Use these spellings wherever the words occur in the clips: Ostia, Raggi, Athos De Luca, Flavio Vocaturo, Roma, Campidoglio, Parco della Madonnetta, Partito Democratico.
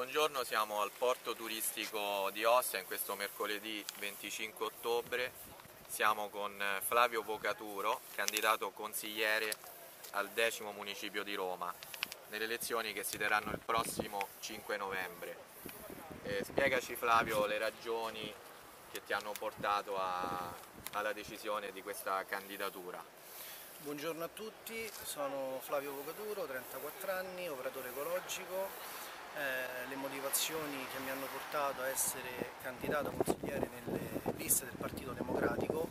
Buongiorno, siamo al porto turistico di Ostia in questo mercoledì 25 ottobre. Siamo con Flavio Vocaturo, candidato consigliere al 10° municipio di Roma, nelle elezioni che si terranno il prossimo 5 novembre. Spiegaci, Flavio, le ragioni che ti hanno portato alla decisione di questa candidatura. Buongiorno a tutti, sono Flavio Vocaturo, 34 anni, operatore ecologico. Le motivazioni che mi hanno portato a essere candidato a consigliere nelle liste del Partito Democratico,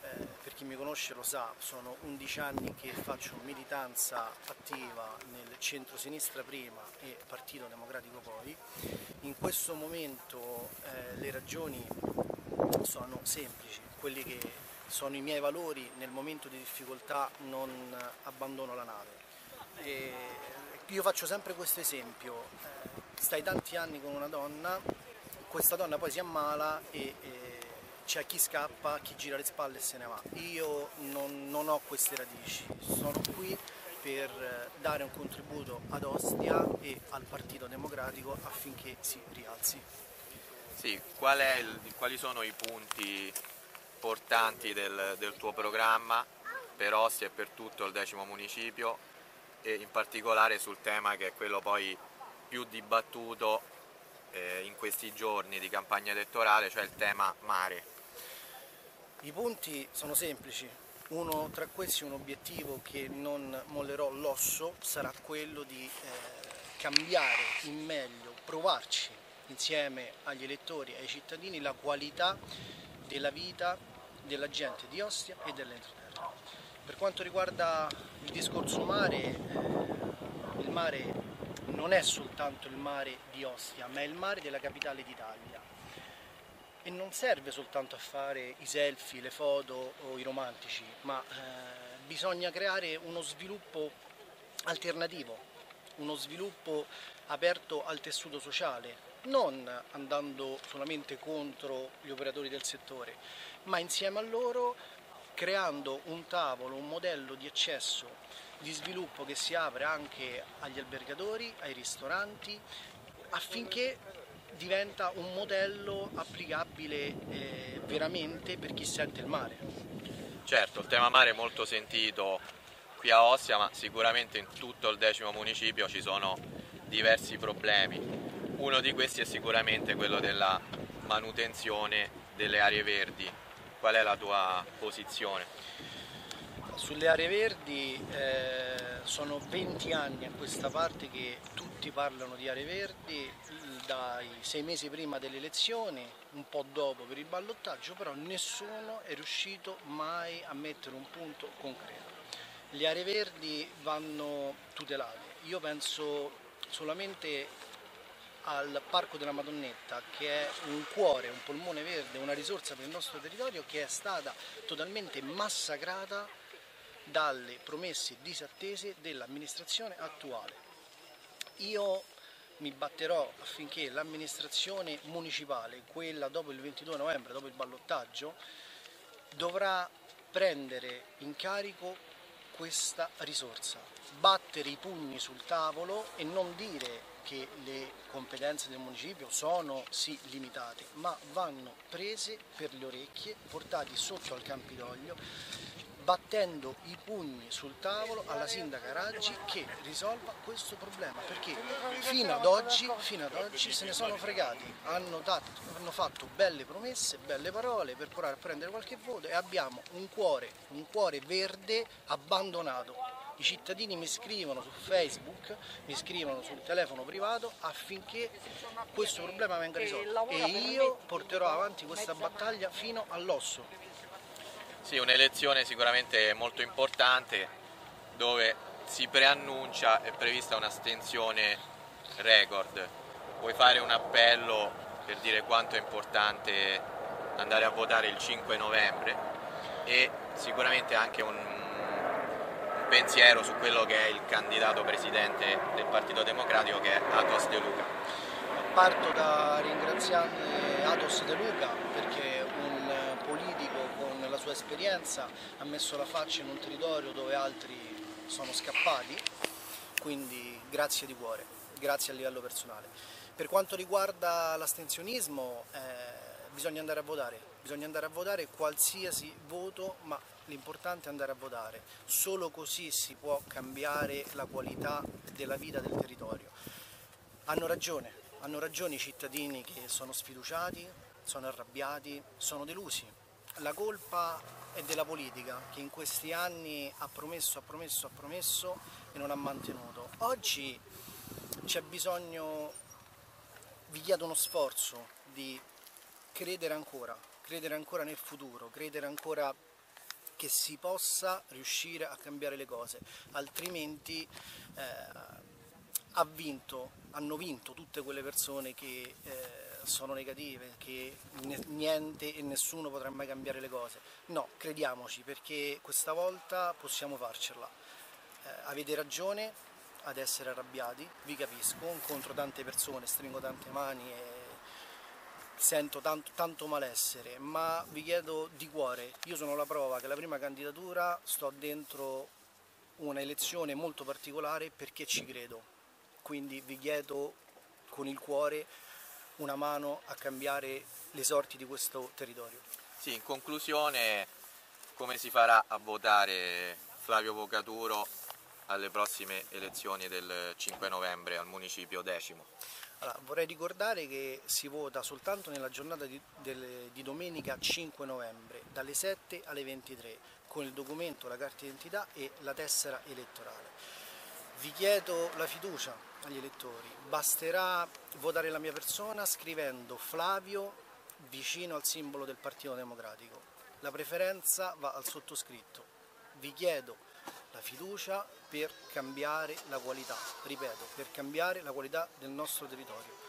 per chi mi conosce lo sa, sono 11 anni che faccio militanza attiva nel centro-sinistra prima e Partito Democratico poi. In questo momento le ragioni sono semplici, quelli che sono i miei valori nel momento di difficoltà non abbandono la nave. Io faccio sempre questo esempio: stai tanti anni con una donna, questa donna poi si ammala e c'è chi scappa, chi gira le spalle e se ne va. Io non ho queste radici, sono qui per dare un contributo ad Ostia e al Partito Democratico affinché si rialzi. Sì, quali sono i punti portanti del tuo programma per Ostia e per tutto il 10° municipio? E in particolare sul tema che è quello poi più dibattuto in questi giorni di campagna elettorale, cioè il tema mare. I punti sono semplici, uno tra questi, un obiettivo che non mollerò l'osso, sarà quello di cambiare in meglio, provarci insieme agli elettori e ai cittadini la qualità della vita della gente di Ostia e dell'entroterra. Per quanto riguarda il discorso mare, il mare non è soltanto il mare di Ostia, ma è il mare della capitale d'Italia. E non serve soltanto a fare i selfie, le foto o i romantici, ma bisogna creare uno sviluppo alternativo, uno sviluppo aperto al tessuto sociale, non andando solamente contro gli operatori del settore, ma insieme a loro creando un tavolo, un modello di accesso, di sviluppo che si apre anche agli albergatori, ai ristoranti, affinché diventa un modello applicabile veramente per chi sente il mare. Certo, il tema mare è molto sentito qui a Ostia, ma sicuramente in tutto il 10° municipio ci sono diversi problemi. Uno di questi è sicuramente quello della manutenzione delle aree verdi. Qual è la tua posizione? Sulle aree verdi sono 20 anni a questa parte che tutti parlano di aree verdi, dai 6 mesi prima delle elezioni, un po' dopo per il ballottaggio, però nessuno è riuscito mai a mettere un punto concreto. Le aree verdi vanno tutelate, io penso solamente al Parco della Madonnetta, che è un cuore, un polmone verde, una risorsa per il nostro territorio, che è stata totalmente massacrata dalle promesse disattese dell'amministrazione attuale. Io mi batterò affinché l'amministrazione municipale, quella dopo il 22 novembre, dopo il ballottaggio, dovrà prendere in carico questa risorsa, battere i pugni sul tavolo e non dire che le competenze del municipio sono sì limitate, ma vanno prese per le orecchie, portati sotto al Campidoglio, battendo i pugni sul tavolo alla sindaca Raggi che risolva questo problema, perché fino ad oggi se ne sono fregati, hanno fatto belle promesse, belle parole per provare a prendere qualche voto e abbiamo un cuore verde abbandonato. I cittadini mi scrivono su Facebook, mi scrivono sul telefono privato affinché questo problema venga risolto e io porterò avanti questa battaglia fino all'osso. Sì, un'elezione sicuramente molto importante dove si preannuncia è prevista un'astensione record. Puoi fare un appello per dire quanto è importante andare a votare il 5 novembre e sicuramente anche un pensiero su quello che è il candidato presidente del Partito Democratico, che è Athos De Luca. Parto da ringraziare Athos De Luca perché un politico con la sua esperienza ha messo la faccia in un territorio dove altri sono scappati, quindi grazie di cuore, grazie a livello personale. Per quanto riguarda l'astensionismo, bisogna andare a votare, qualsiasi voto, ma l'importante è andare a votare, solo così si può cambiare la qualità della vita del territorio. Hanno ragione i cittadini che sono sfiduciati, sono arrabbiati, sono delusi. La colpa è della politica che in questi anni ha promesso, e non ha mantenuto. Oggi c'è bisogno, vi chiedo uno sforzo di credere ancora nel futuro, credere ancora che si possa riuscire a cambiare le cose, altrimenti hanno vinto tutte quelle persone che sono negative, che niente e nessuno potrà mai cambiare le cose. No, crediamoci, perché questa volta possiamo farcela. Avete ragione ad essere arrabbiati, vi capisco, incontro tante persone, stringo tante mani e sento tanto malessere, ma vi chiedo di cuore, io sono la prova che la prima candidatura sto dentro una elezione molto particolare perché ci credo, quindi vi chiedo con il cuore una mano a cambiare le sorti di questo territorio. Sì, in conclusione, come si farà a votare Flavio Vocaturo alle prossime elezioni del 5 novembre al municipio X? Allora, vorrei ricordare che si vota soltanto nella giornata di domenica 5 novembre dalle 7 alle 23 con il documento, la carta d'identità e la tessera elettorale. Vi chiedo la fiducia agli elettori, basterà votare la mia persona scrivendo Flavio vicino al simbolo del Partito Democratico. La preferenza va al sottoscritto. Vi chiedo la fiducia per cambiare la qualità, ripeto, per cambiare la qualità del nostro territorio.